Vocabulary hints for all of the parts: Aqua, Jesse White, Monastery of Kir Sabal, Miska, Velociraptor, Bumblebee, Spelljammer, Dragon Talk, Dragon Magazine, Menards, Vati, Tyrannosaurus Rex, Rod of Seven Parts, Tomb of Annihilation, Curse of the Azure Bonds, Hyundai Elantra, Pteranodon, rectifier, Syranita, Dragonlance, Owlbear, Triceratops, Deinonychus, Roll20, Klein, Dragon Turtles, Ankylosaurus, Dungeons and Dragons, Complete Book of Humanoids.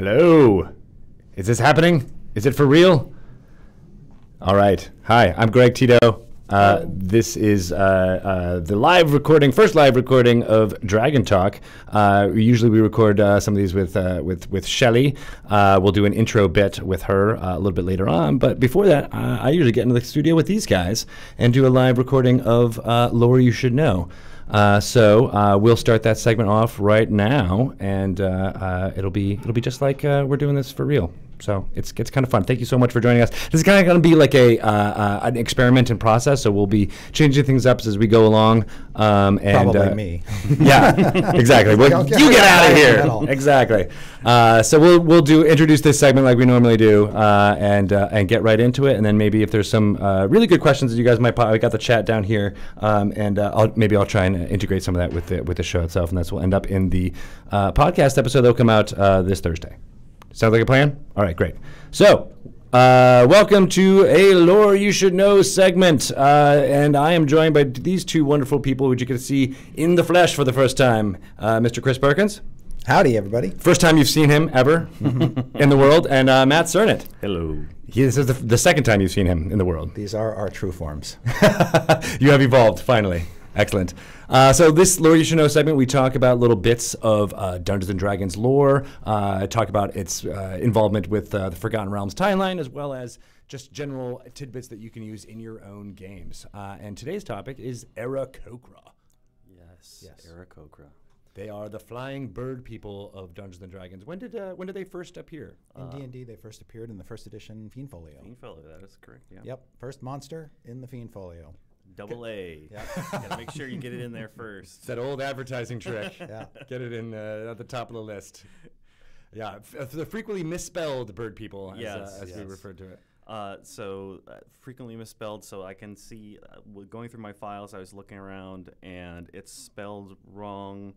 Hello. Is this happening? Is it for real? All right. Hi, I'm Greg Tito. This is the live recording, first live recording of Dragon Talk. Usually we record some of these with Shelley. We'll do an intro bit with her a little bit later on. But before that, I usually get into the studio with these guys and do a live recording of Lore You Should Know. So we'll start that segment off right now, and it'll be just like we're doing this for real. So it's kind of fun. Thank you so much for joining us. This is kind of going to be like a an experiment in process. So we'll be changing things up as we go along. And probably me. Yeah, exactly. Well, you get out of here. Exactly. So we'll introduce this segment like we normally do, and get right into it. And then maybe if there's some really good questions that you guys might pop, I got the chat down here, and maybe I'll try and integrate some of that with the show itself, and that's will end up in the podcast episode that'll come out this Thursday. Sounds like a plan? All right, great. So, welcome to a Lore You Should Know segment. And I am joined by these two wonderful people who you can see in the flesh for the first time. Mr. Chris Perkins. Howdy, everybody. First time you've seen him ever in the world. And Matt Sernett. Hello. This is the second time you've seen him in the world. These are our true forms. You have evolved, finally. Excellent. So this Lore You Should Know segment, we talk about little bits of Dungeons and Dragons lore, talk about its involvement with the Forgotten Realms timeline, as well as just general tidbits that you can use in your own games. And today's topic is Aarakocra. Yes. Aarakocra. They are the flying bird people of Dungeons and Dragons. When did they first appear? In D&D, they first appeared in the first edition Fiendfolio. Fiendfolio, that is correct. Yeah. Yep. First monster in the Fiendfolio. Double A. Yeah. Gotta make sure you get it in there first. It's that old advertising trick. Yeah. Get it in at the top of the list. Yeah, the frequently misspelled bird people, as we referred to it. So frequently misspelled, so I can see, going through my files, I was looking around, and it's spelled wrong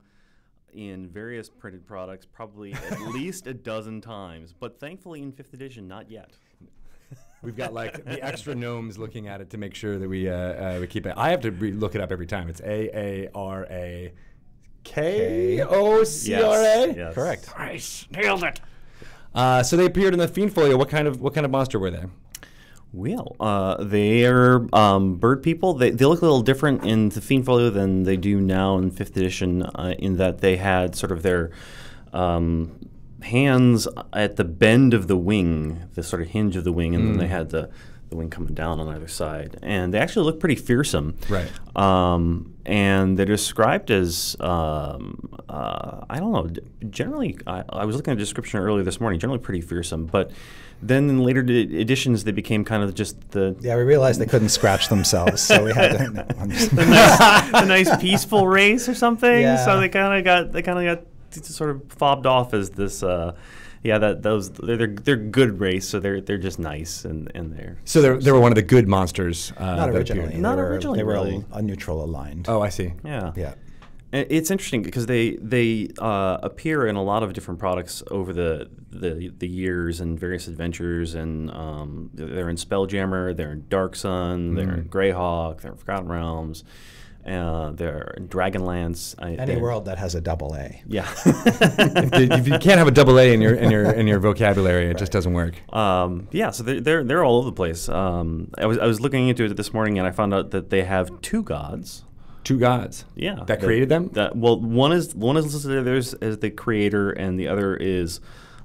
in various printed products, probably at least a dozen times, but thankfully in 5th edition, not yet. We've got like the extra gnomes looking at it to make sure that we keep it. I have to look it up every time. It's Aarakocra. Yes. Correct. Nice, nailed it. So they appeared in the Fiendfolio. What kind of monster were they? Well, they're bird people. They look a little different in the Fiendfolio than they do now in 5th edition, in that they had sort of their hands at the bend of the wing, the sort of hinge of the wing, and then they had the wing coming down on either side. And they actually look pretty fearsome. Right. And they're described as, I don't know, generally, I was looking at a description earlier this morning, generally pretty fearsome, but then in later editions, they became kind of just the... Yeah, we realized they couldn't scratch themselves, so we had to... No, the nice peaceful race or something, yeah. So they kind of got sort of fobbed off as this, they're good race, so they're just nice and they're. So they were one of the good monsters. Not originally, they were a neutral aligned. Oh, I see. Yeah. It's interesting because they appear in a lot of different products over the years and various adventures, and they're in Spelljammer, they're in Dark Sun, they're in Greyhawk, they're in Forgotten Realms. They're Dragonlance. Any world that has a double A. Yeah. If you can't have a double A in your vocabulary, it just doesn't work. Yeah. So they're all over the place. I was looking into it this morning, and I found out that they have two gods. Two gods. Yeah. That created them. Well, one is listed as the creator, and the other is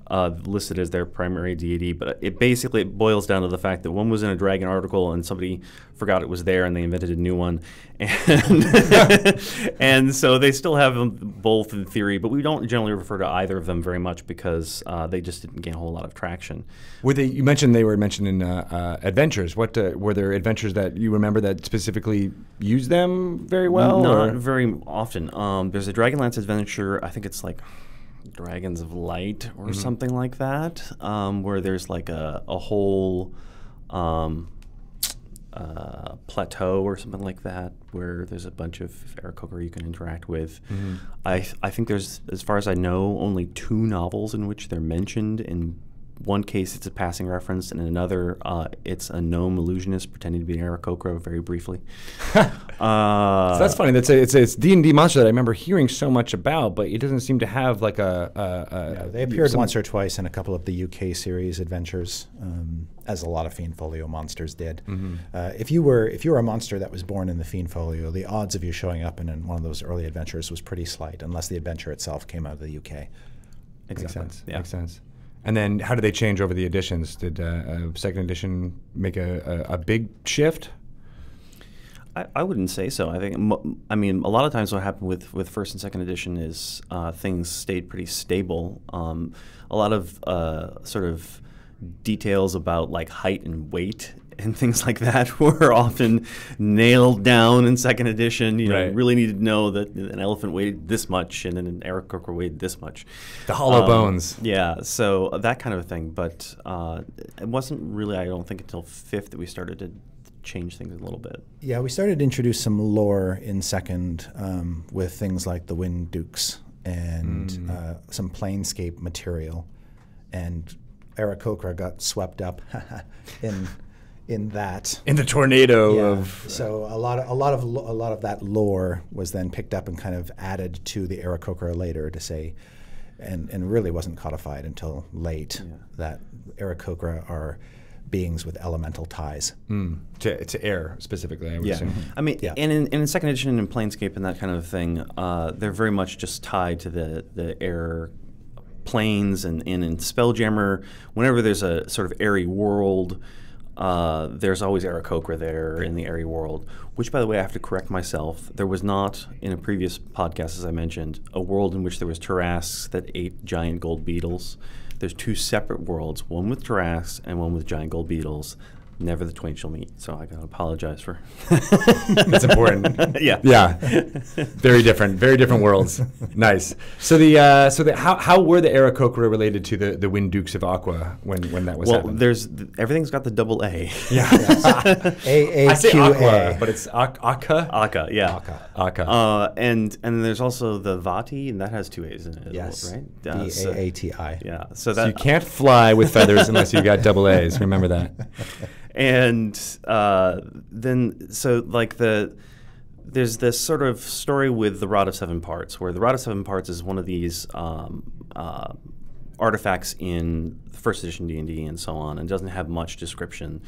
listed as their primary deity, but it basically boils down to the fact that one was in a dragon article and somebody forgot it was there and they invented a new one, and and so they still have them both in theory, but we don't generally refer to either of them very much because they just didn't gain a whole lot of traction. You mentioned they were mentioned in adventures. What were there adventures that you remember that specifically used them very well? Not very often. There's a Dragonlance adventure. I think it's like Dragons of Light or something like that, where there's like a whole plateau or something like that where there's a bunch of Aarakocra you can interact with. I think there's, as far as I know, only two novels in which they're mentioned in one case it's a passing reference, and in another it's a gnome illusionist pretending to be an Aarakocra very briefly. So that's funny. That's it's D&D monster that I remember hearing so much about, but it doesn't seem to have like a no, they appeared once or twice in a couple of the UK series adventures, as a lot of Fiendfolio monsters did. Mm-hmm. If you were a monster that was born in the Fiendfolio, the odds of you showing up in one of those early adventures was pretty slight, unless the adventure itself came out of the UK. Exactly. Makes sense. Yeah. Makes sense. And then how did they change over the editions? Did second edition make a big shift? I wouldn't say so. I think, I mean, a lot of times what happened with first and second edition is things stayed pretty stable. A lot of sort of details about like height and weight and things like that were often nailed down in second edition. You know, you really needed to know that an elephant weighed this much and then an Aarakocra weighed this much. The hollow bones. Yeah, so that kind of a thing. But it wasn't really, I don't think, until fifth that we started to change things a little bit. Yeah, we started to introduce some lore in second with things like the Wind Dukes and some Planescape material. And Aarakocra got swept up in that, in the tornado of so a lot of that lore was then picked up and kind of added to the Aarakocra later to say, and really wasn't codified until late that Aarakocra are beings with elemental ties to air specifically. I would assume. I mean, and in second edition and Planescape and that kind of thing, they're very much just tied to the air planes and in Spelljammer. Whenever there's a sort of airy world. There's always Aarakocra there in the airy world, which, by the way, I have to correct myself. There was not, in a previous podcast, as I mentioned, a world in which there was Tarrasques that ate giant gold beetles. There's two separate worlds, one with Tarrasques and one with giant gold beetles. Never the twain shall meet, so I gotta apologize for that's important. Yeah. Very different worlds. Nice. So how were the Aarakocra related to the Wind Dukes of Aqua when that was happening? Well, everything's got the double A. Yeah. A-A-Q-A. I say Aqua, but it's Akka? Akka, yeah. Akka. And there's also the Vati, and that has two A's in it. Yes. Right? D-A-A-T-I. Yeah. So you can't fly with feathers unless you've got double A's. Remember that. And then, so like there's this sort of story with the Rod of Seven Parts, where the Rod of Seven Parts is one of these artifacts in first edition D&D and so on, and doesn't have much description.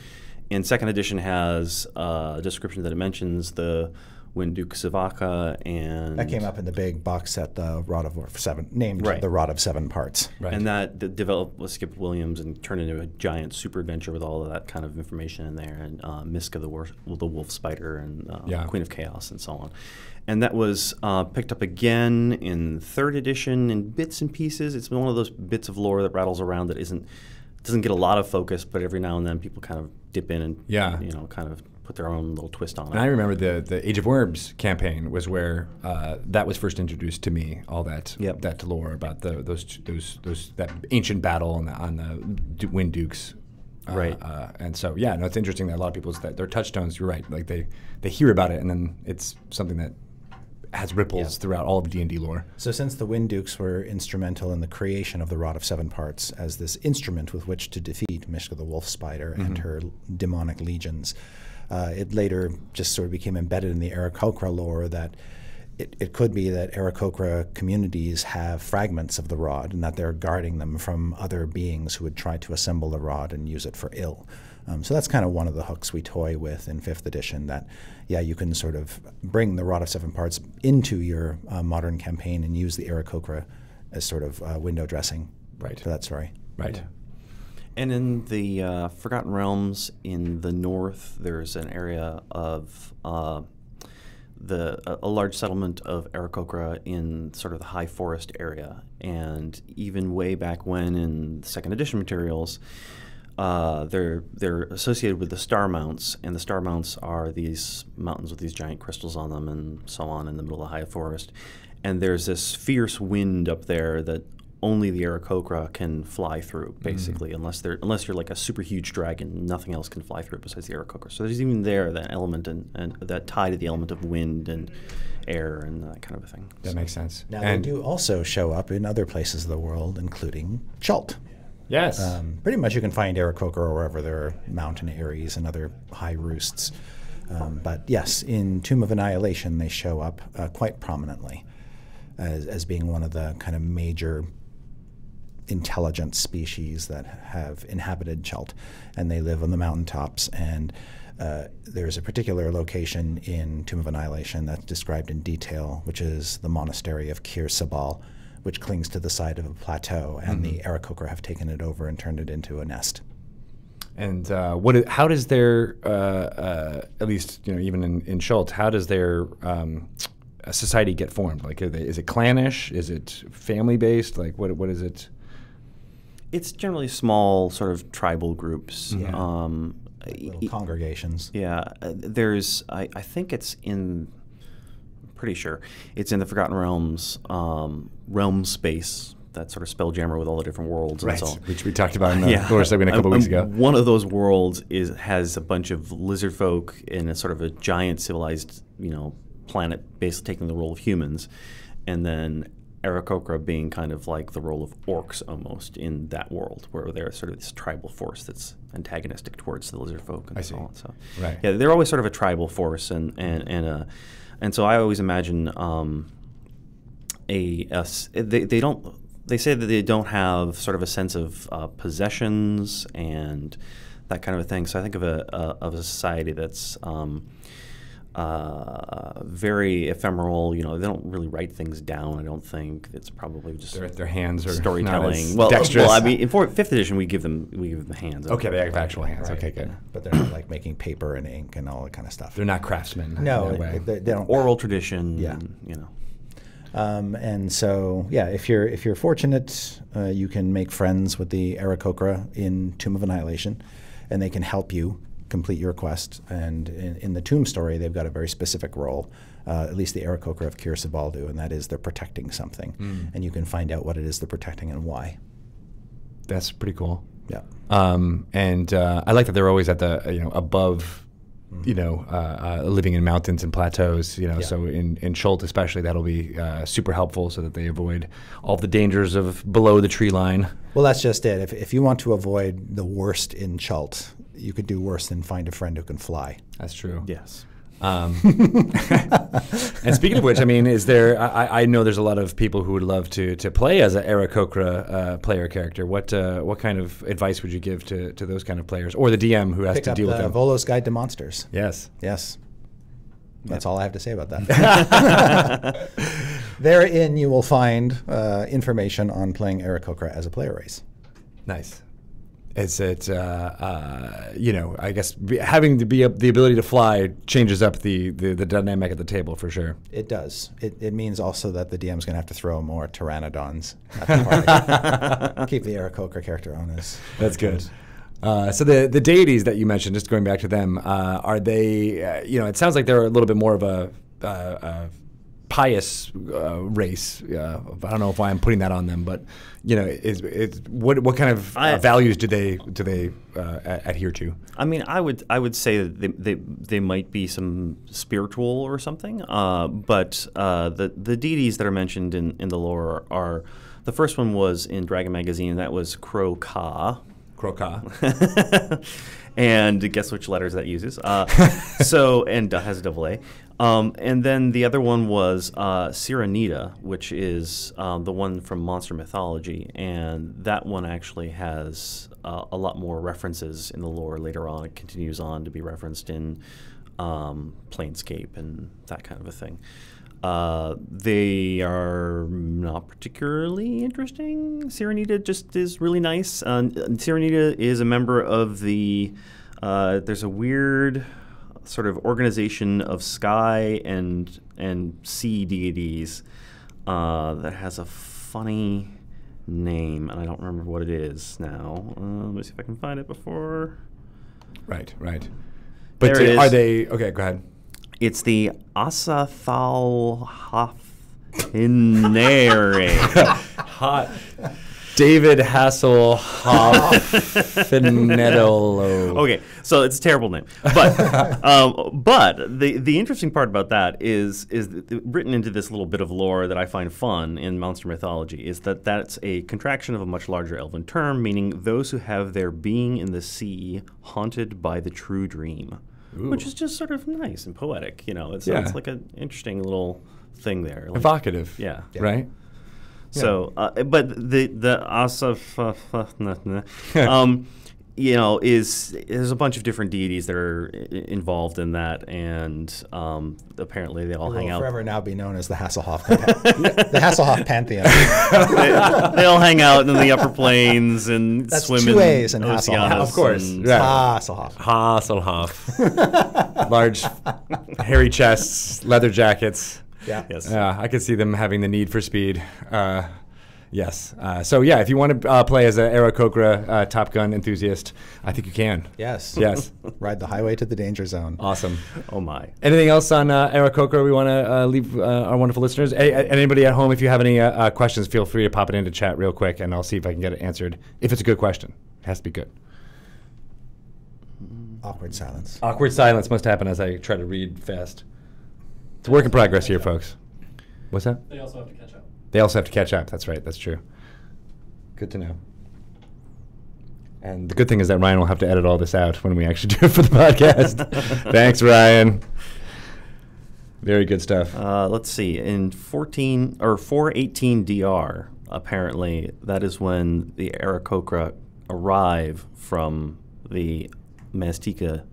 And second edition has a description that it mentions the Wind Dukes of Akka, and that came up in the big box set, the Rod of Seven, named the Rod of Seven Parts, and that developed with Skip Williams and turned into a giant super adventure with all of that kind of information in there, and Miska the Wolf Spider, and Queen of Chaos, and so on. And that was picked up again in third edition in bits and pieces. It's one of those bits of lore that rattles around that doesn't get a lot of focus, but every now and then people kind of dip in and kind of put their own little twist on it. And I remember the Age of Worms campaign was where that was first introduced to me. All that that lore about that ancient battle on the Wind Dukes, and so no, it's interesting that a lot of people's their touchstones. You're right, like they hear about it and then it's something that has ripples throughout all of D&D lore. So since the Wind Dukes were instrumental in the creation of the Rod of Seven Parts as this instrument with which to defeat Mishka the Wolf Spider and her demonic legions. It later just sort of became embedded in the Aarakocra lore that it could be that Aarakocra communities have fragments of the rod and that they're guarding them from other beings who would try to assemble the rod and use it for ill. So that's kind of one of the hooks we toy with in 5th edition, that, you can sort of bring the Rod of Seven Parts into your modern campaign and use the Aarakocra as sort of window dressing for that story. Right. Yeah. And in the Forgotten Realms in the north, there's an area of a large settlement of Aarakocra in sort of the High Forest area. And even way back when in second edition materials, they're associated with the Star Mounts, and the Star Mounts are these mountains with these giant crystals on them and so on in the middle of the High Forest. And there's this fierce wind up there that only the Aarakocra can fly through, basically, unless you're like a super huge dragon, nothing else can fly through besides the Aarakocra. So there's even that element and that tie to the element of wind and air and that kind of a thing. That makes sense. Now, and they do also show up in other places of the world, including Chult. Yes. Pretty much you can find Aarakocra wherever there are mountain aries and other high roosts. But yes, in Tomb of Annihilation, they show up quite prominently as being one of the kind of major intelligent species that have inhabited Chult. And they live on the mountaintops. And there's a particular location in Tomb of Annihilation that's described in detail, which is the monastery of Kir Sabal, which clings to the side of a plateau, and the Aarakocra have taken it over and turned it into a nest. And how does their, at least even in Chult, how does their society get formed? Like, is it clannish? Is it family based? Like, what is it? It's generally small, sort of tribal groups. Yeah. Little congregations. Yeah, there's I think it's in. Pretty sure it's in the Forgotten Realms realm space, that sort of Spelljammer with all the different worlds, right? And so, which we talked about in the course segment a couple weeks ago. One of those worlds has a bunch of lizard folk in a sort of a giant civilized planet, basically taking the role of humans, and then Aarakocra being kind of like the role of orcs almost in that world, where they're sort of this tribal force that's antagonistic towards the lizard folk and so on. So right. Yeah, they're always sort of a tribal force and so I always imagine they say that they don't have sort of a sense of possessions and that kind of a thing. So I think of a society that's very ephemeral. They don't really write things down. I don't think it's probably just their hands are storytelling. Not as dexterous. Well, I mean, in 5th edition, we give them hands. Okay, they have actual hands. Right. Okay, good. Yeah. But they're not like making paper and ink and all that kind of stuff. They're not craftsmen. No, they don't. Oral tradition. Yeah, and so yeah, if you're fortunate, you can make friends with the Aarakocra in Tomb of Annihilation, and they can help you complete your quest. And in the tomb story, they've got a very specific role, at least the Aarakocra of Kir Sabal do, and that is they're protecting something. And you can find out what it is they're protecting and why. That's pretty cool. Yeah. And I like that they're always at the, above, living in mountains and plateaus, so in Chult especially, that'll be super helpful so that they avoid all the dangers of below the tree line. Well, that's just it. If you want to avoid the worst in Chult, you could do worse than find a friend who can fly. That's true. Yes. And speaking of which, I mean, is there? I know there's a lot of people who would love to play as an Aarakocra player character. What kind of advice would you give to those kind of players, or the DM who has to deal with them? Volo's Guide to Monsters. Yes. Yes. That's all I have to say about that. Therein, you will find information on playing Aarakocra as a player race. Nice. Is it, I guess having to be the ability to fly changes up the dynamic at the table for sure. It does. It means also that the DM's going to have to throw more pteranodons at the party. Keep the Aarakocra character honest. That's good. So the deities that you mentioned, just going back to them, are they, it sounds like they're a little bit more of a pious race. I don't know why I'm putting that on them, but what kind of values do they adhere to? I mean, I would say that they might be some spiritual or something, but the deities that are mentioned in the lore are, the first one was in Dragon Magazine, that was Kro-Ka. Kro-Ka. And guess which letters that uses. And has a double A. And then the other one was Syranita, which is the one from Monster Mythology, and that one actually has a lot more references in the lore later on. It continues on to be referenced in Planescape and that kind of a thing. They are not particularly interesting. Syranita just is really nice. Syranita is a member of the there's a weird sort of organization of sky and sea deities that has a funny name, and I don't remember what it is now. Let me see if I can find it before. Right. But there it is. Are they okay? Go ahead. It's the Asathalhathinere. Hot. David Hasselhoff. Okay, so it's a terrible name, but the interesting part about that is written into this little bit of lore that I find fun in Monster Mythology is that that's a contraction of a much larger Elven term, meaning those who have their being in the sea haunted by the true dream. Ooh. Which is just sort of nice and poetic, you know. It's, yeah. It's like an interesting little thing there. Like, evocative. Yeah. Yeah. Right? Yeah. So, but the you know, there's a bunch of different deities that are involved in that, and apparently they all hang out. Forever now be known as the Hasselhoff, the Hasselhoff pantheon. They all hang out in the upper plains and swim in the That's 2 A's in Hasselhoff. Of course. Right. Hasselhoff. Hasselhoff. Large, hairy chests, leather jackets. Yeah. Yes. I could see them having the need for speed. Yes. So yeah, if you want to play as an Aarakocra Top Gun enthusiast, I think you can. Yes. Yes. Ride the highway to the danger zone. Awesome. Oh my. Anything else on Aarakocra we want to leave our wonderful listeners? Anybody at home, if you have any questions, feel free to pop it into chat real quick, and I'll see if I can get it answered. If it's a good question, it has to be good. Awkward silence. Awkward silence must happen as I try to read fast. It's a work in progress here, folks. What's that? They also have to catch up. They also have to catch up. That's right. That's true. Good to know. And the good thing is that Ryan will have to edit all this out when we actually do it for the podcast. Thanks, Ryan. Very good stuff. Let's see. In 418 DR, apparently, that is when the Aarakocra arrive from the Mastika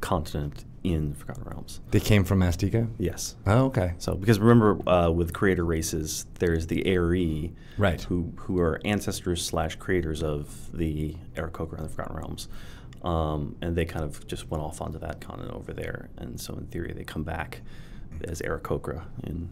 continent in Forgotten Realms. They came from Mastika? Yes. Oh, okay. So, because remember, with creator races, there's the Airi, right, who are ancestors / creators of the Aarakocra in the Forgotten Realms. And they kind of just went off onto that continent over there. And so, in theory, they come back as Aarakocra in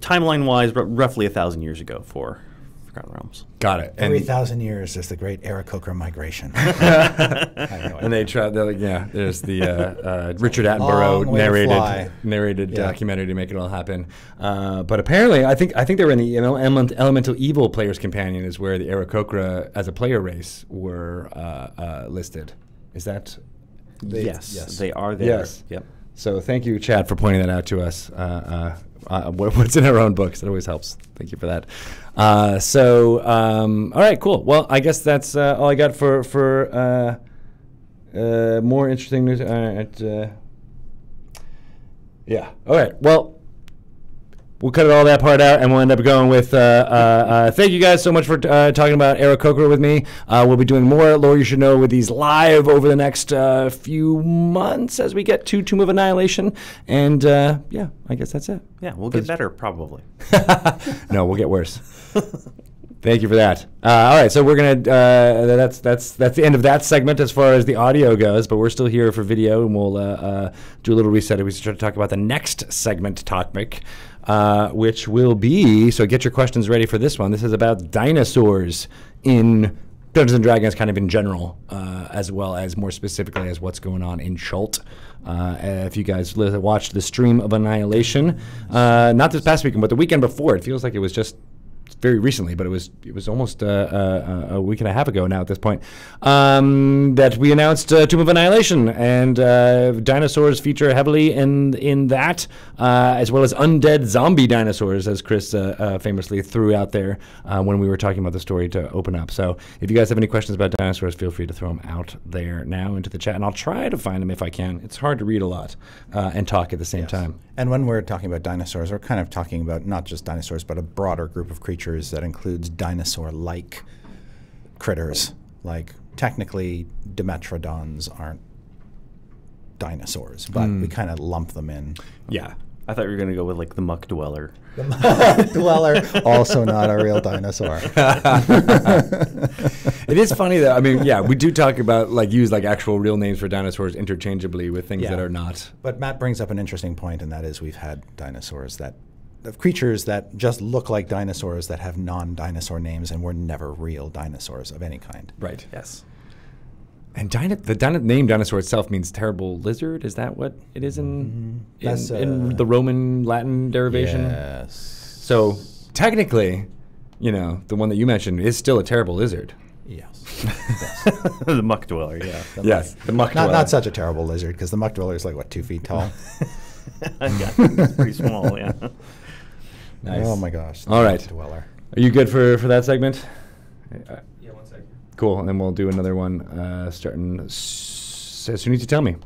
timeline-wise, but roughly 1,000 years ago for Forgotten Realms. Got it. Every 1,000 years is the great Aarakocra migration. And they try, like, yeah, there's the Richard Attenborough narrated documentary to make it all happen. But apparently, I think they were in the, you know, Elemental Evil Player's Companion is where the Aarakocra as a player race were listed. Is that? Yes, they are there. Yes. Yep. So thank you, Chad, for pointing that out to us. What's in our own books. It always helps. Thank you for that. All right, cool. Well, I guess that's all I got for more interesting news. All right, yeah. All right. Well, we'll cut all that part out, and we'll end up going with thank you guys so much for talking about Aarakocra with me. We'll be doing more Lore You Should Know with these live over the next few months as we get to Tomb of Annihilation. And, yeah, I guess that's it. Yeah, we'll get better probably. No, we'll get worse. Thank you for that. All right, so we're going to that's the end of that segment as far as the audio goes, but we're still here for video, and we'll do a little reset. We start to talk about the next segment topic, which will be, so get your questions ready for this one. This is about dinosaurs in Dungeons and Dragons kind of in general, as well as more specifically as what's going on in Chult. If you guys watched the stream of Annihilation, not this past weekend, but the weekend before, it feels like it was just very recently, but it was almost a week and a half ago now at this point, that we announced Tomb of Annihilation, and dinosaurs feature heavily in that, as well as undead zombie dinosaurs, as Chris famously threw out there when we were talking about the story to open up. So if you guys have any questions about dinosaurs, feel free to throw them out there now into the chat, and I'll try to find them if I can. It's hard to read a lot and talk at the same time. And when we're talking about dinosaurs, we're kind of talking about not just dinosaurs, but a broader group of creatures that includes dinosaur-like critters. Like, technically, Dimetrodons aren't dinosaurs, but we kind of lump them in. Yeah. I thought you were going to go with, like, the muck dweller. The muck dweller, also not a real dinosaur. It is funny, though. I mean, yeah, we do talk about, like, use, like, actual real names for dinosaurs interchangeably with things that are not. But Matt brings up an interesting point, and that is we've had dinosaurs that, of creatures that just look like dinosaurs that have non-dinosaur names and were never real dinosaurs of any kind. Right. Yes. And the name dinosaur itself means terrible lizard. Is that what it is in the Roman Latin derivation? Yes. So technically, you know, the one that you mentioned is still a terrible lizard. Yes. The muck dweller, yeah. Yes, the muck dweller. Not such a terrible lizard, because the muck dweller is like, what, 2 feet tall? Yeah, it's pretty small, yeah. Nice. Oh, my gosh. All right. Dweller. Are you good for that segment? Yeah, 1 second. Cool, and then we'll do another one starting as soon as you tell me.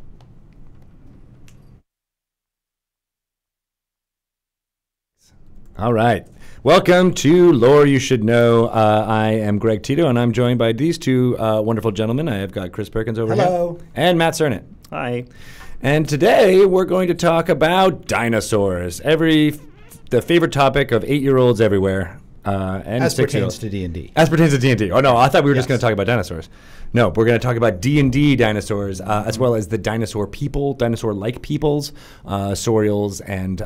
All right. Welcome to Lore You Should Know. I am Greg Tito, and I'm joined by these two wonderful gentlemen. I have got Chris Perkins over here. And Matt Sernett. Hi. And today we're going to talk about dinosaurs. The favorite topic of 8-year-olds everywhere. And as pertains to D&D. As pertains to D&D. Oh, no, I thought we were just going to talk about dinosaurs. No, we're going to talk about D&D dinosaurs, as well as the dinosaur people, dinosaur-like peoples, Saurials, and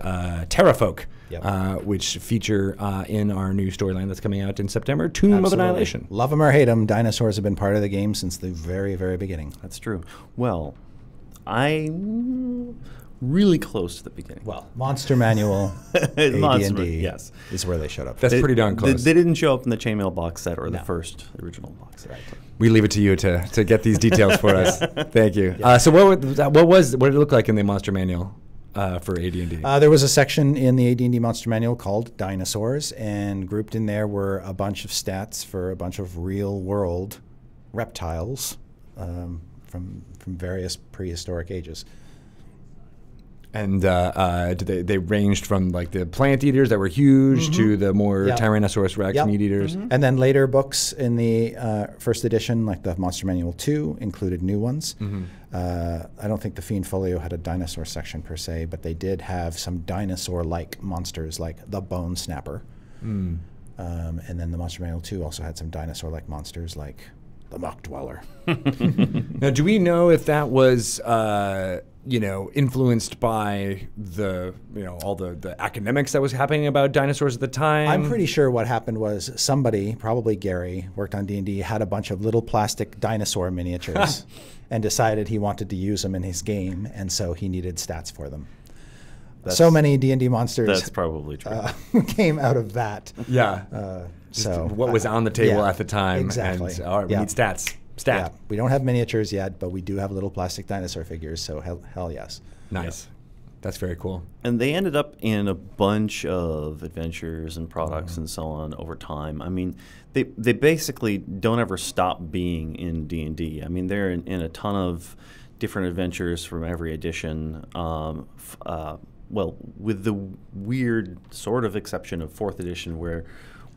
Pterafolk. Yep. Which feature in our new storyline that's coming out in September, Tomb of Annihilation. Love them or hate them, dinosaurs have been part of the game since the very, very beginning. That's true. Well, I'm really close to the beginning. Well, Monster Manual, AD&D, yes, is where they showed up. That's pretty darn close. They didn't show up in the chainmail box set or the first original box set. Right. We leave it to you to get these details for us. Thank you. Yeah. So what did it look like in the Monster Manual? For AD&D? There was a section in the AD&D Monster Manual called Dinosaurs, and grouped in there were a bunch of stats for a bunch of real-world reptiles from various prehistoric ages. And they ranged from like the plant eaters that were huge to the more Tyrannosaurus Rex meat eaters. And then later books in the first edition, like the Monster Manual 2, included new ones. I don't think the Fiendfolio had a dinosaur section per se, but they did have some dinosaur-like monsters like the Bone Snapper. And then the Monster Manual 2 also had some dinosaur-like monsters like the Muck Dweller. Now, do we know if that was... you know, influenced by the, you know, all the academics that was happening about dinosaurs at the time? I'm pretty sure what happened was somebody, probably Gary, worked on D&D, had a bunch of little plastic dinosaur miniatures and decided he wanted to use them in his game, and so he needed stats for them. So many D&D monsters that's probably true. Came out of that. Yeah. So what was on the table at the time. Exactly. And, all right, we need stats. Stat. Yeah. We don't have miniatures yet, but we do have little plastic dinosaur figures, so hell yes. Nice. Yeah. That's very cool. And they ended up in a bunch of adventures and products and so on over time. I mean, they basically don't ever stop being in D&D. I mean, they're in a ton of different adventures from every edition. Well, with the weird sort of exception of 4th edition where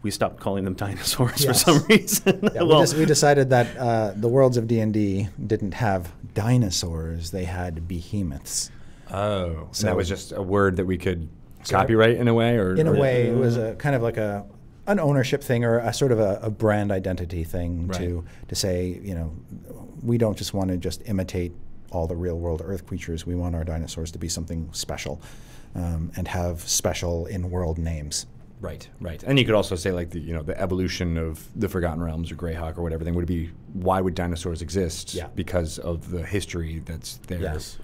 we stopped calling them dinosaurs for some reason. Yeah, well, we decided that the worlds of D&D didn't have dinosaurs; they had behemoths. Oh, so that was just a word that we could copyright in a way, or in a way, it was a kind of like an ownership thing, or a sort of a brand identity thing to say, you know, we don't just want to just imitate all the real world Earth creatures. We want our dinosaurs to be something special, and have special in-world names. Right, right, and you could also say like the the evolution of the Forgotten Realms or Greyhawk or whatever thing would be. Why would dinosaurs exist? Yeah. Because of the history that's there. Yes.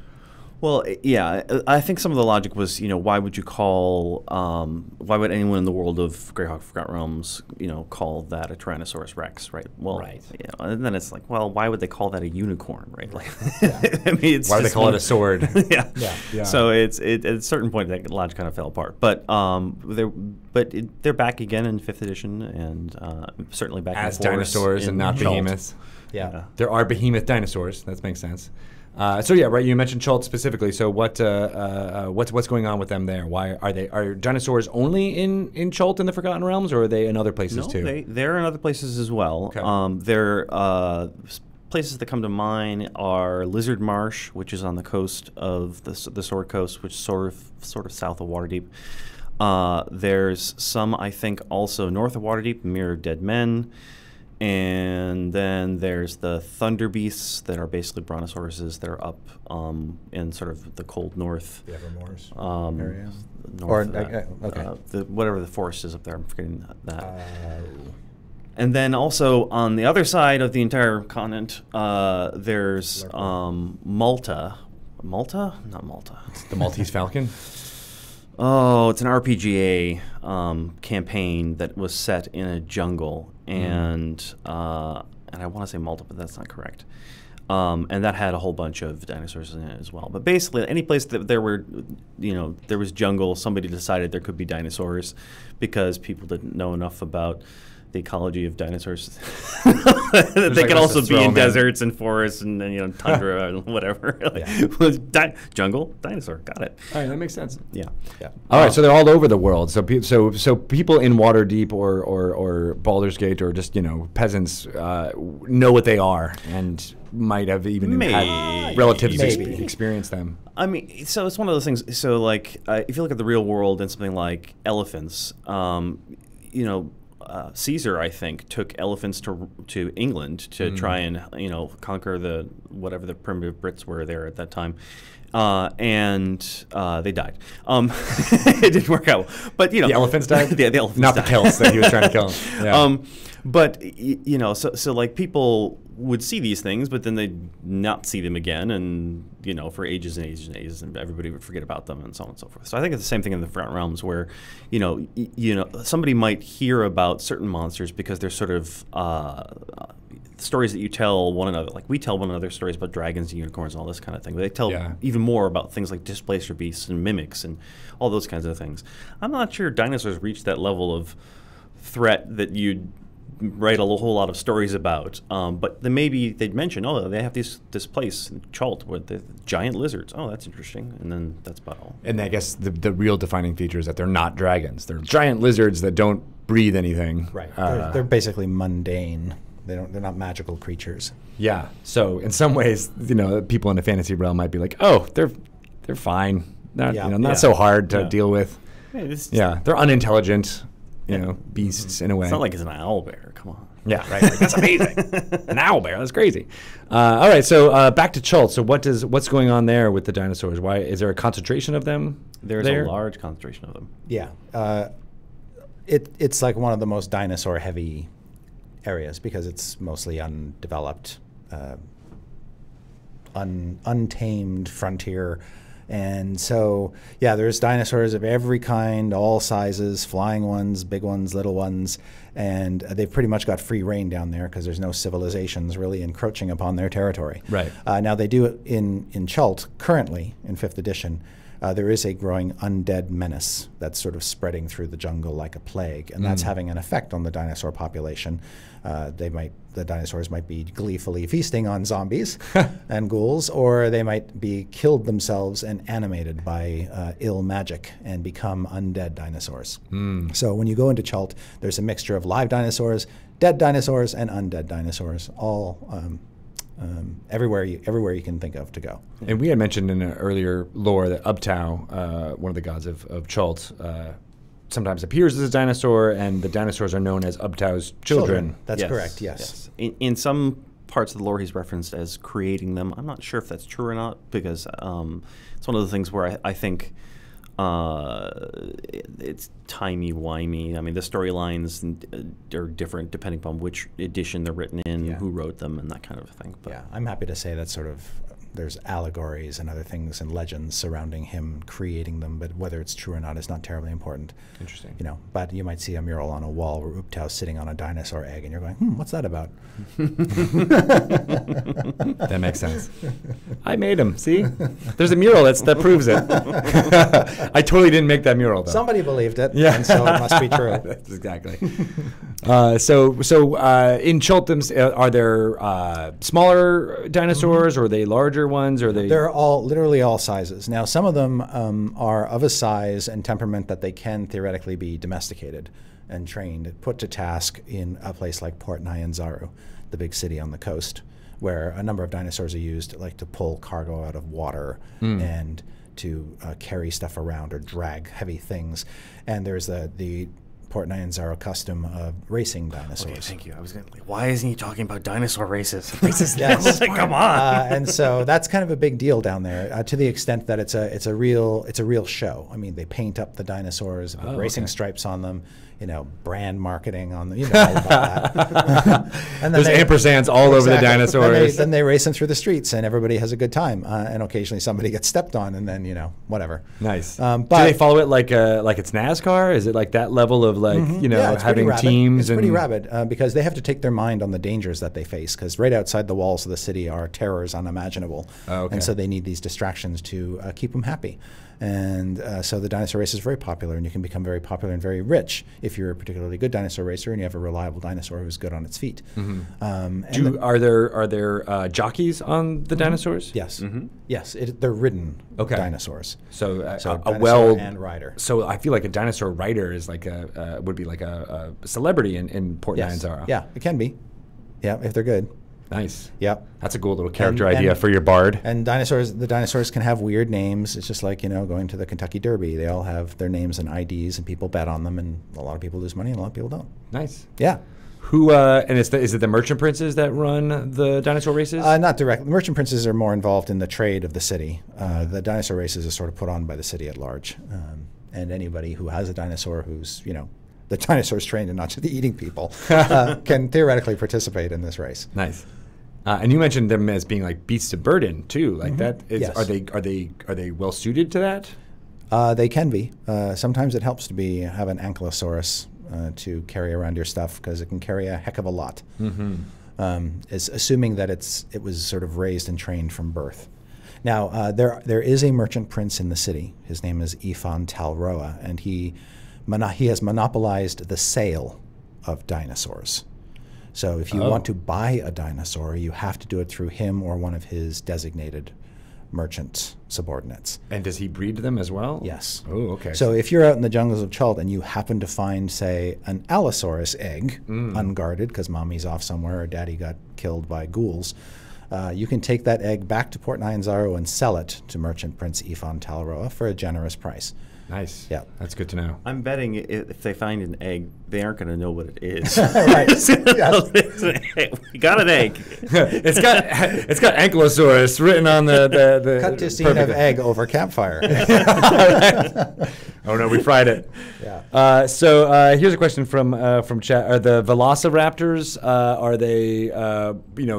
Well, yeah, I think some of the logic was why would you call why would anyone in the world of Greyhawk Forgotten Realms call that a Tyrannosaurus Rex, right? Well, right. You know, and then it's like, well, why would they call that a unicorn, right? Like, I mean, it's why would they call it a sword? So at a certain point that logic kind of fell apart, but they're back again in 5th edition, and certainly back as dinosaurs and not behemoths. Yeah, there are behemoth dinosaurs. That makes sense. So yeah, right. You mentioned Chult specifically. So what, what's going on with them there? Why are dinosaurs only in Chult in the Forgotten Realms, or are they in other places too? No, they're in other places as well. Okay. Places that come to mind are Lizard Marsh, which is on the coast of the Sword Coast, which is sort of south of Waterdeep. There's some, I think, also north of Waterdeep, Mirror of Dead Men. And then there's the Thunder Beasts that are basically brontosauruses that are up in sort of the cold north. The Evermore's area? North or, okay. Whatever the forest is up there, I'm forgetting that. And then also on the other side of the entire continent, there's Malta. Malta? Not Malta. It's the Maltese Falcon? Oh, it's an RPGA campaign that was set in a jungle, and I want to say multiple, but that's not correct. And that had a whole bunch of dinosaurs in it as well. But basically, any place that there were, you know, there was jungle, somebody decided there could be dinosaurs because people didn't know enough about the ecology of dinosaurs. They could also be in deserts and forests and you know, tundra and whatever. Like, jungle, dinosaur, got it. All right, that makes sense. Yeah. All right, so they're all over the world. So people in Waterdeep or Baldur's Gate or just, you know, peasants know what they are and might have even had relatives experience them. I mean, so it's one of those things. So like if you look at the real world and something like elephants, you know, Caesar, I think, took elephants to England to try and, you know, conquer the whatever the primitive Brits were there at that time, and they died. It didn't work out, but you know, the elephants died. Yeah, the elephants died. Not the kills that he was trying to kill them. Yeah. But you know, so like people would see these things, but then they'd not see them again, and you know, for ages and ages and ages, and everybody would forget about them, and so on and so forth. So I think it's the same thing in the Forgotten Realms, where you know, somebody might hear about certain monsters because they're sort of stories that you tell one another. Like we tell one another stories about dragons and unicorns and all this kind of thing. But they tell even more about things like displacer beasts and mimics and all those kinds of things. I'm not sure dinosaurs reach that level of threat that you'd write a whole lot of stories about, but then maybe they'd mention, oh, they have this place, Chult, with the giant lizards. Oh, that's interesting, and then that's about all. And I guess the real defining feature is that they're not dragons. They're giant lizards that don't breathe anything. Right. They're basically mundane. They're not magical creatures. Yeah. So in some ways, you know, people in the fantasy realm might be like, oh, they're fine. Not so hard to deal with. Yeah. They're unintelligent. You know, beasts in a way. It's not like it's an owlbear. Come on. Yeah, right. Like, that's amazing. An owlbear. That's crazy. All right, so back to Chult. So what's going on there with the dinosaurs? Why is there a concentration of them? There's a large concentration of them. Yeah, it's like one of the most dinosaur-heavy areas because it's mostly undeveloped, untamed frontier. And so, yeah, there's dinosaurs of every kind, all sizes, flying ones, big ones, little ones, and they've pretty much got free reign down there because there's no civilizations really encroaching upon their territory. Right. Now, they do it in Chult currently in 5th edition. There is a growing undead menace that's sort of spreading through the jungle like a plague, and that's having an effect on the dinosaur population. The dinosaurs might be gleefully feasting on zombies and ghouls, or they might be killed themselves and animated by ill magic and become undead dinosaurs. So when you go into Chult, there's a mixture of live dinosaurs, dead dinosaurs, and undead dinosaurs, all everywhere you can think of to go. And we had mentioned in an earlier lore that Uptau, one of the gods of Chult, sometimes appears as a dinosaur, and the dinosaurs are known as Uptau's children. That's correct, yes. In some parts of the lore he's referenced as creating them. I'm not sure if that's true or not, because it's one of the things where I think it's timey-wimey. I mean, the storylines are different depending upon which edition they're written in, who wrote them, and that kind of thing. But yeah, I'm happy to say that sort of there's allegories and other things and legends surrounding him creating them, but whether it's true or not is not terribly important. Interesting. You know, but you might see a mural on a wall where Uptau's sitting on a dinosaur egg, and you're going, what's that about? That makes sense. I made him, see? There's a mural that proves it. I totally didn't make that mural, though. Somebody believed it, and so it must be true. Exactly. So in Chult, are there smaller dinosaurs, or are they larger ones, or they? They're literally all sizes. Now, some of them are of a size and temperament that they can theoretically be domesticated and trained, put to task in a place like Port Nyanzaru, the big city on the coast, where a number of dinosaurs are used, like to pull cargo out of water and to carry stuff around or drag heavy things. And there's the Port Nyanzaru custom racing dinosaurs. Okay, thank you. I was going to, why isn't he talking about dinosaur races? Yes. Like, come on. And so that's kind of a big deal down there, to the extent that it's a real show. I mean, they paint up the dinosaurs, put racing stripes on them, you know, brand marketing on them, you know, all about that. And then there's ampersands all over the dinosaurs. Then they race them through the streets, and everybody has a good time. And occasionally somebody gets stepped on, and then, you know, whatever. Nice. But do they follow it like it's NASCAR? Is it like that level of like, you know, having teams? It's pretty rabid because they have to take their mind on the dangers that they face, because right outside the walls of the city are terrors unimaginable. Oh, okay. And so they need these distractions to keep them happy. And so the dinosaur race is very popular, and you can become very popular and very rich if you're a particularly good dinosaur racer and you have a reliable dinosaur who's good on its feet. Mm-hmm. Are there jockeys on the dinosaurs? Yes. Mm-hmm. Yes, they're ridden dinosaurs. So, a rider. So I feel like a dinosaur rider is like a would be like a celebrity in Port Nyanzaru. Yeah, it can be. Yeah, if they're good. Nice. Yep. That's a cool little character idea for your bard. And dinosaurs, the dinosaurs can have weird names. It's just like, you know, going to the Kentucky Derby. They all have their names and IDs, and people bet on them, and a lot of people lose money, and a lot of people don't. Nice. Yeah. Who and is it the merchant princes that run the dinosaur races? Not directly. Merchant princes are more involved in the trade of the city. The dinosaur races are sort of put on by the city at large, and anybody who has a dinosaur who's, you know, the dinosaur's trained and not to the eating people can theoretically participate in this race. Nice. And you mentioned them as being like beasts of burden too. Like yes. Are they well suited to that? They can be. Sometimes it helps to have an Ankylosaurus to carry around your stuff, because it can carry a heck of a lot. Mm-hmm. Assuming that it was sort of raised and trained from birth. Now there is a merchant prince in the city. His name is Ifan Talroa, and he has monopolized the sale of dinosaurs. So if you want to buy a dinosaur, you have to do it through him or one of his designated merchant subordinates. And does he breed them as well? Yes. Oh, okay. So if you're out in the jungles of Chult and you happen to find, say, an Allosaurus egg, unguarded because mommy's off somewhere or daddy got killed by ghouls, you can take that egg back to Port Nyanzaru and sell it to merchant prince Ifan Talroa for a generous price. Nice. Yeah, that's good to know. I'm betting if they find an egg, they aren't going to know what it is. Right. We got an egg. it's got Ankylosaurus written on the cut to scene of egg over campfire. Oh no, we fried it. Yeah. So here's a question from chat. Are the Velociraptors are they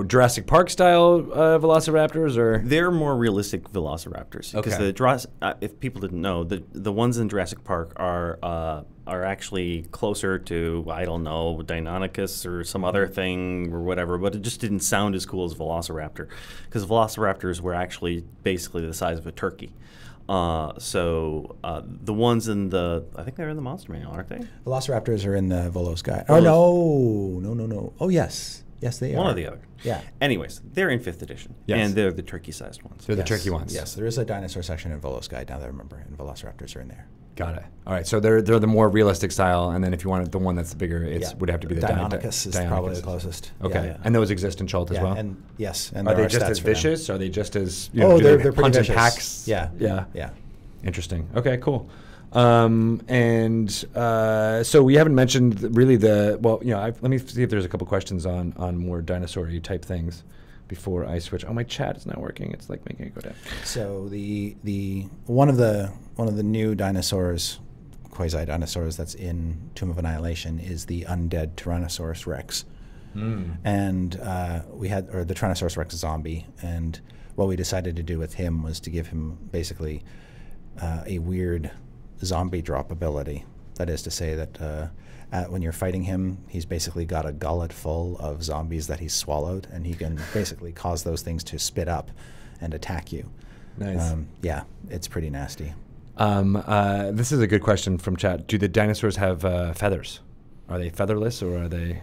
Jurassic Park style Velociraptors, or they're more realistic Velociraptors? Because if people didn't know, the ones in Jurassic Park are actually closer to, I don't know, Deinonychus or some other thing or whatever, but it just didn't sound as cool as Velociraptor, because Velociraptors were actually basically the size of a turkey. So the ones in the, I think they're in the Monster Manual, aren't they? Velociraptors are in the Velos Guide. Oh, no. Oh, yes. Yes, they are. One or the other. Yeah. Anyways, they're in 5th edition, and they're the turkey-sized ones. They're the turkey ones. Yes, there is a dinosaur section in Velos Guide, now that I remember, and Velociraptors are in there. Got it. All right, so they're the more realistic style, and then if you wanted the one that's bigger, it would have to be the Deinonychus. Is probably the closest. Okay, yeah. And those exist in Chult as well. And yes, and are they just as vicious? Are they just as they're pretty vicious. Packs? Yeah. Interesting. Okay, cool. So we haven't mentioned really let me see if there's a couple questions on more dinosaur-y type things before I switch. Oh, my chat is not working. It's like making it go down. So one of the new dinosaurs, quasi-dinosaurs, that's in Tomb of Annihilation is the undead Tyrannosaurus Rex. Mm. And the Tyrannosaurus Rex zombie. And what we decided to do with him was to give him basically a weird zombie drop ability. That is to say that when you're fighting him, he's basically got a gullet full of zombies that he's swallowed, and he can basically cause those things to spit up and attack you. Nice. Yeah, it's pretty nasty. This is a good question from chat. Do the dinosaurs have feathers? Are they featherless, or are they,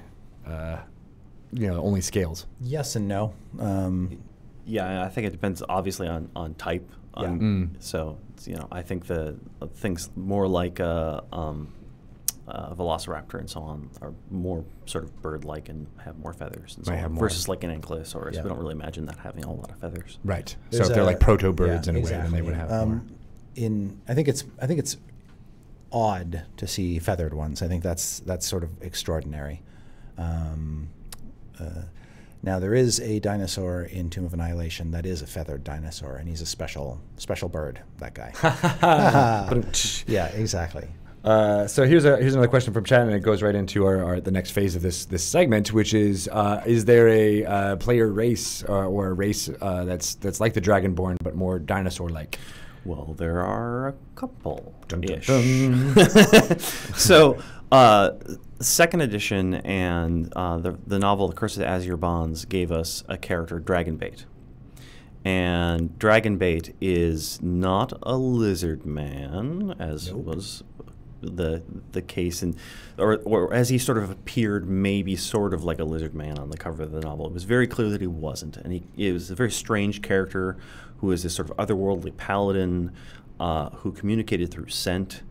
only scales? Yes and no. I think it depends obviously on type. So I think the things more like Velociraptor and so on are more sort of bird-like and have more feathers and so on, versus like an Ankylosaurus. Yeah. We don't really imagine that having a whole lot of feathers. Right. So if they're like proto-birds in a way, then they would have more. I think it's odd to see feathered ones. I think that's sort of extraordinary. Now there is a dinosaur in Tomb of Annihilation that is a feathered dinosaur, and he's a special bird. That guy. Yeah, exactly. So here's another question from chat, and it goes right into the next phase of this segment, which is there a player race or a race that's like the Dragonborn but more dinosaur-like? Well, there are a couple. Dun, dun, dun. So, 2nd edition and the novel The Curse of the Azure Bonds gave us a character, Dragonbait. And Dragonbait is not a lizard man, as was the case, and or as he sort of appeared maybe sort of like a lizard man on the cover of the novel. It was very clear that he wasn't, and he was a very strange character who is this sort of otherworldly paladin who communicated through scent,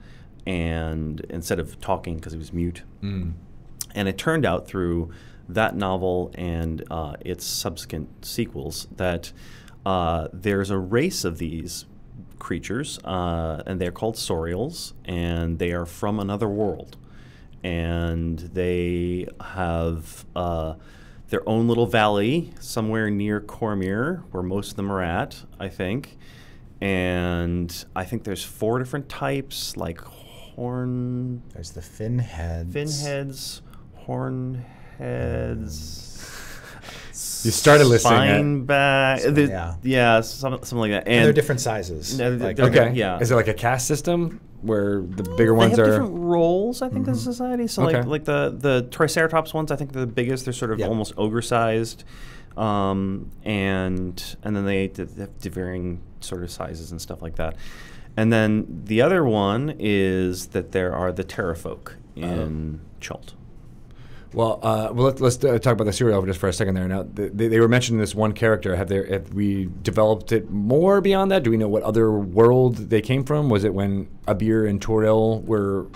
and instead of talking because he was mute. Mm. And it turned out through that novel and its subsequent sequels that there's a race of these creatures, and they're called Saurials, and they are from another world, and they have their own little valley somewhere near Cormyr, where most of them are at, I think. And I think there's 4 different types, like horn. There's the fin heads. Fin heads, horn heads. You started listening. Spine back, something like that. And they're different sizes. Okay. Yeah. Is it like a caste system where the bigger ones are? They have different roles, I think, in society. So like the Triceratops ones, I think they're the biggest. They're sort of almost ogre sized, and then they have varying sort of sizes and stuff like that. And then the other one is that there are the Pterafolk in Chult. Well, let's talk about the Saurial just for a second there. Now, they were mentioning this one character. Have we developed it more beyond that? Do we know what other world they came from? Was it when Abir and Toril were,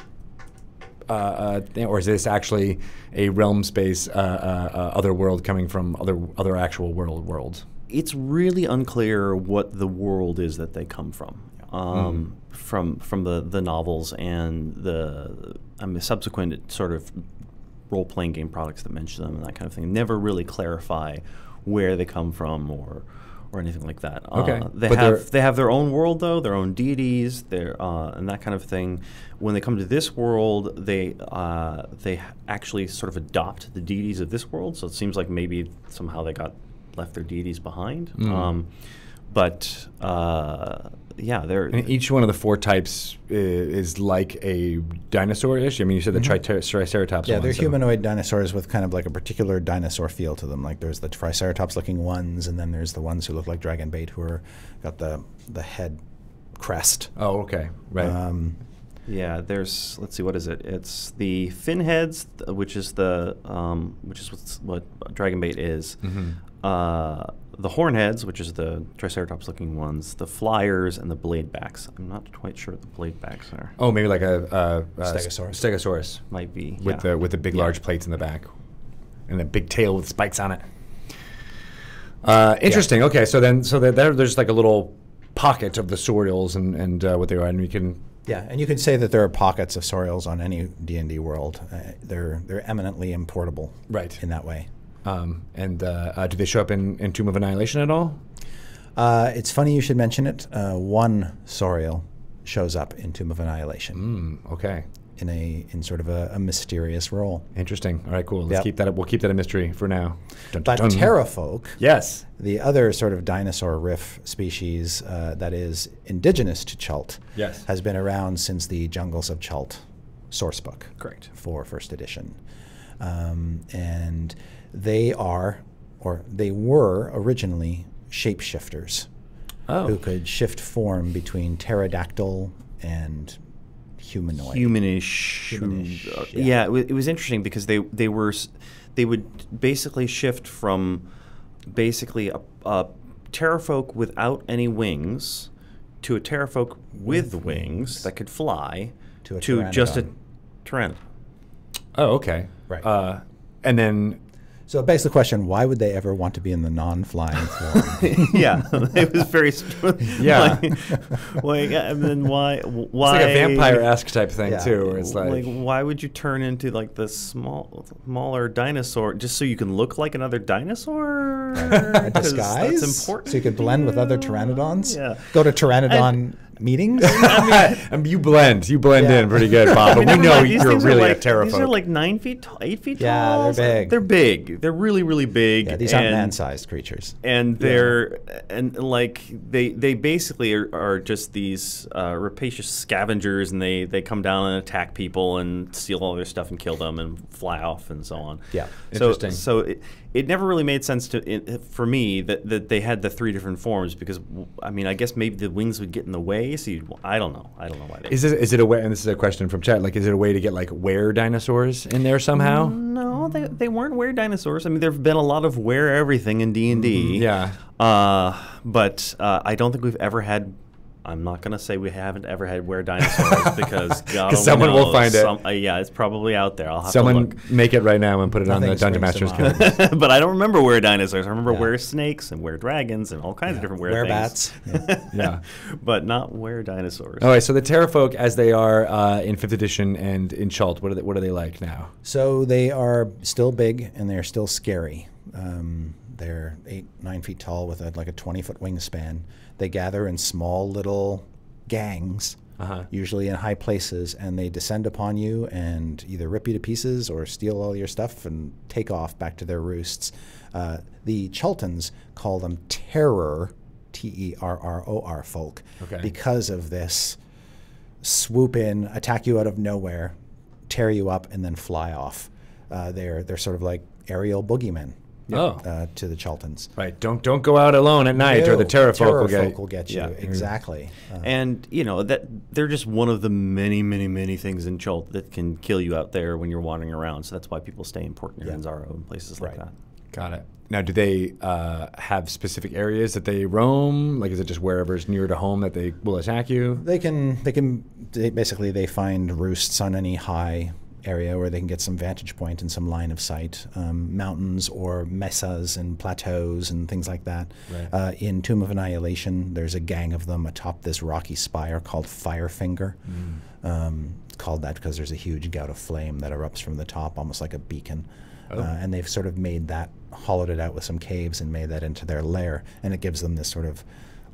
or is this actually a realm space other world coming from other actual worlds? It's really unclear what the world is that they come from. From the novels and the subsequent sort of role-playing game products that mention them and that kind of thing. Never really clarify where they come from or anything like that. Okay. They have their own world though, their own deities, and that kind of thing. When they come to this world, they actually sort of adopt the deities of this world. So it seems like maybe somehow they left their deities behind. Yeah, and each one of the 4 types is like a dinosaur-ish. I mean, you said the Triceratops. Yeah, they're humanoid dinosaurs with kind of like a particular dinosaur feel to them. Like there's the Triceratops-looking ones, and then there's the ones who look like Dragonbait, who are got the head crest. Oh, okay, right. Yeah, there's. Let's see, what is it? It's the fin heads, which is what Dragonbait is. The hornheads, which is the Triceratops-looking ones, the flyers, and the bladebacks. I'm not quite sure what the bladebacks are. Oh, maybe like a stegosaurus. Stegosaurus might be with the big large plates in the back, and a big tail with spikes on it. Interesting. Okay, so there's just like a little pocket of the Saurials and what they are, and we can. Yeah, and you can say that there are pockets of Saurials on any D&D world. They're eminently importable. Right. In that way. Do they show up in Tomb of Annihilation at all? It's funny you should mention it. One Saurial shows up in Tomb of Annihilation. Mm, okay. In sort of a mysterious role. Interesting. All right, cool. Let's keep that up. We'll keep that a mystery for now. Dun, but dun. Pterafolk, yes, the other sort of dinosaur riff species that is indigenous to Chult, yes, has been around since the Jungles of Chult sourcebook. Correct. For 1st edition. And they are, or they were originally, shapeshifters who could shift form between pterodactyl and humanoid. Humanish. It was interesting because they would basically shift from basically a Pterafolk without any wings to a Pterafolk with wings that could fly to just a Tyrannosaurus. Oh, okay. Right. And then So it begs the question, why would they ever want to be in the non-flying form? Yeah, it was very... Yeah. Like, and then why... It's like a vampire-esque type thing, yeah, too. Where it's like, why would you turn into, like, the smaller dinosaur just so you can look like another dinosaur? A disguise? That's important. So you could blend with other pteranodons? Yeah. Go to pteranodon... meetings? I mean, you blend in pretty good, Bob. I mean, we know you're really a Pterophobe. These are like 9 feet tall, 8 feet tall. Yeah, they're big. They're big. They're really, really big. Yeah, these aren't man-sized creatures. And they're and like they basically are just these rapacious scavengers, and they come down and attack people and steal all their stuff and kill them and fly off and so on. Yeah, interesting. So it never really made sense for me that they had the three different forms, because I mean, I guess maybe the wings would get in the way. So I don't know why. Is it a way? And this is a question from chat. Like, is it a way to get like were dinosaurs in there somehow? No, they weren't were dinosaurs. I mean, there've been a lot of were everything in D&D. Yeah. But I don't think we've ever had. I'm not gonna say we haven't ever had were dinosaurs because God only someone knows. Will find it. Yeah, it's probably out there. I'll have someone to look. Make it right now and put it on the Dungeon Master's calendar. But I don't remember were dinosaurs. I remember were snakes and were dragons and all kinds of different were things. Bats. Yeah, but not were dinosaurs. All right. So the Pterafolk, as they are in 5th edition and in Chult, what are they like now? So they are still big and they are still scary. They're 8-9 feet tall with like a 20-foot wingspan. They gather in small little gangs, usually in high places, and they descend upon you and either rip you to pieces or steal all your stuff and take off back to their roosts. The Chultans call them terror, T-E-R-R-O-R folk, because of this swoop in, attack you out of nowhere, tear you up, and then fly off. They're sort of like aerial boogeymen. Yeah, to the Chultans. Right. Don't go out alone at night, or the Pterafolk will get you. Yeah. Exactly. And you know that they're just one of the many, many, many things in Chult that can kill you out there when you're wandering around. So that's why people stay in Port Nyanzaru and places like that. Got it. Now, do they have specific areas that they roam? Like, is it just wherever's near to home that they will attack you? They find roosts on any high area where they can get some vantage point and some line of sight, mountains or mesas and plateaus and things like that. Right. In Tomb of Annihilation, there's a gang of them atop this rocky spire called Firefinger. Mm. It's called that because there's a huge gout of flame that erupts from the top, almost like a beacon. Oh. And they've sort of made that, hollowed it out with some caves and made that into their lair. And it gives them this sort of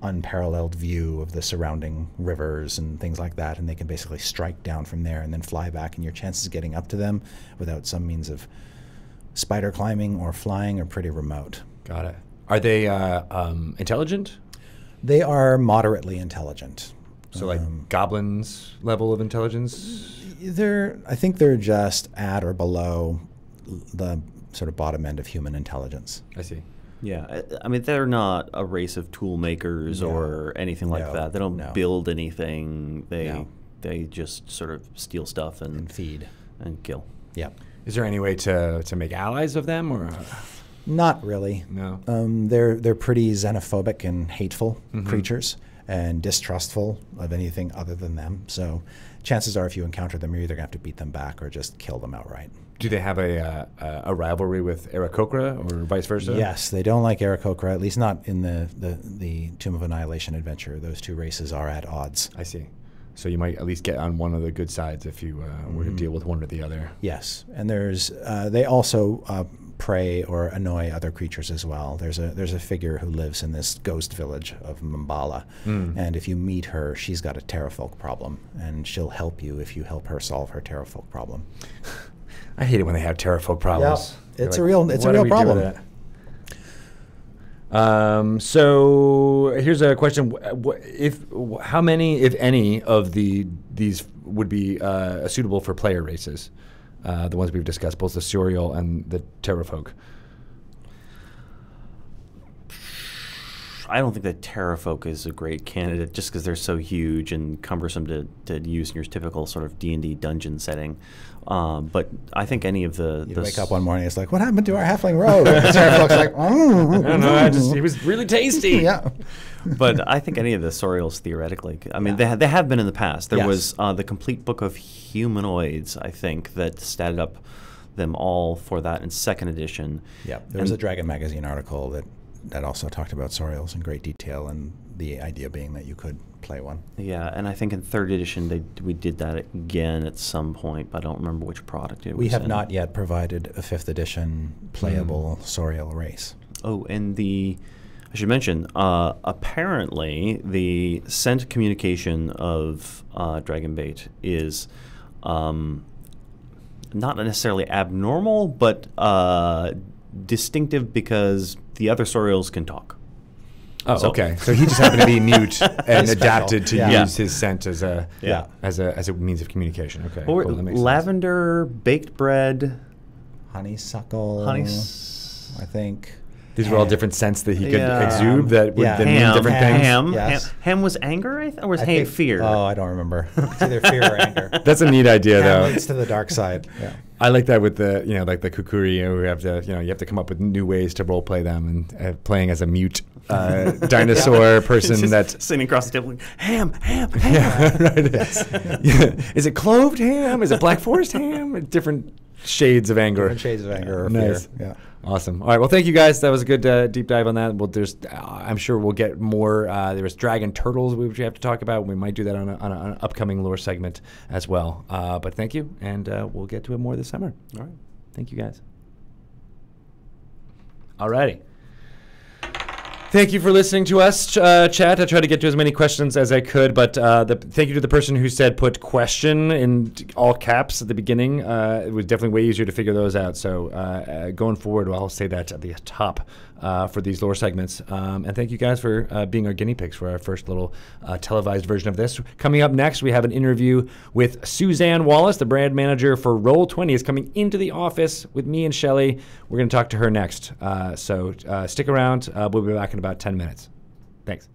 unparalleled view of the surrounding rivers and things like that, and they can basically strike down from there and then fly back, and your chances of getting up to them without some means of spider climbing or flying are pretty remote. Got it. Are they intelligent? They are moderately intelligent. So like goblins level of intelligence? I think they're just at or below the sort of bottom end of human intelligence. I see. Yeah, I mean, they're not a race of tool makers or anything like that. They don't build anything. They just sort of steal stuff and feed and kill. Yeah. Is there any way to make allies of them or? Not really. No. They're pretty xenophobic and hateful creatures and distrustful of anything other than them. So chances are, if you encounter them, you're either gonna have to beat them back or just kill them outright. Do they have a rivalry with Aarakocra or vice versa? Yes, they don't like Aarakocra, at least not in the Tomb of Annihilation adventure. Those two races are at odds. I see. So you might at least get on one of the good sides if you were to deal with one or the other. Yes, and they also prey or annoy other creatures as well. There's a figure who lives in this ghost village of Mambala, and if you meet her, she's got a Pterafolk problem, and she'll help you if you help her solve her Pterafolk problem. I hate it when they have Pterafolk problems. Yeah, it's like, a real problem. So here's a question: how many, if any, of these would be suitable for player races? The ones we've discussed, both the Saurial and the Pterafolk. I don't think that Pterafolk is a great candidate just because they're so huge and cumbersome to use in your typical sort of D&D dungeon setting. But I think any of the... You wake up one morning, it's like, what happened to our halfling road? And the Pterafolk's like, oh. I don't know, it was really tasty. Yeah. But I think any of the Saurials, theoretically, I mean, they have been in the past. There was the Complete Book of Humanoids, I think, that statted up them all for that in second edition. Yeah, there was a Dragon Magazine article that also talked about Saurials in great detail, and the idea being that you could play one. Yeah, and I think in third edition we did that again at some point, but I don't remember which product it was. We have not yet provided a fifth edition playable Saurial race. Oh, and I should mention, apparently the sent communication of Dragonbait is not necessarily abnormal, but distinctive because the other Saurials can talk. Oh, so. Okay. So he just happened to be mute and adapted to use his scent as a means of communication. Okay. Well, lavender, baked bread, honeysuckle. I think. These were all different scents that he could exude that would mean different things. Ham was anger, I think, or was ham fear? Oh, I don't remember. It's either fear or anger. That's a neat idea, though. Leads to the dark side. Yeah. I like that with the like the kukuri, we have to you have to come up with new ways to role play them, and playing as a mute dinosaur person that's sitting across the table, ham. Yeah, right. Is it cloved ham? Is it Black Forest ham? Different shades of anger. Different shades of anger. Nice. Fear. Yeah. Awesome. All right. Well, thank you guys. That was a good deep dive on that. Well, I'm sure we'll get more. There was dragon turtles, which we have to talk about. We might do that on an upcoming lore segment as well. But thank you, and we'll get to it more this summer. All right. Thank you guys. All righty. Thank you for listening to us, chat. I tried to get to as many questions as I could, but thank you to the person who said put question in all caps at the beginning. It was definitely way easier to figure those out. So going forward, I'll say that at the top for these lore segments. And thank you guys for being our guinea pigs for our first little televised version of this. Coming up next, we have an interview with Suzanne Wallace, the brand manager for Roll20, is coming into the office with me and Shelly. We're going to talk to her next. So stick around. We'll be back in about 10 minutes. Thanks.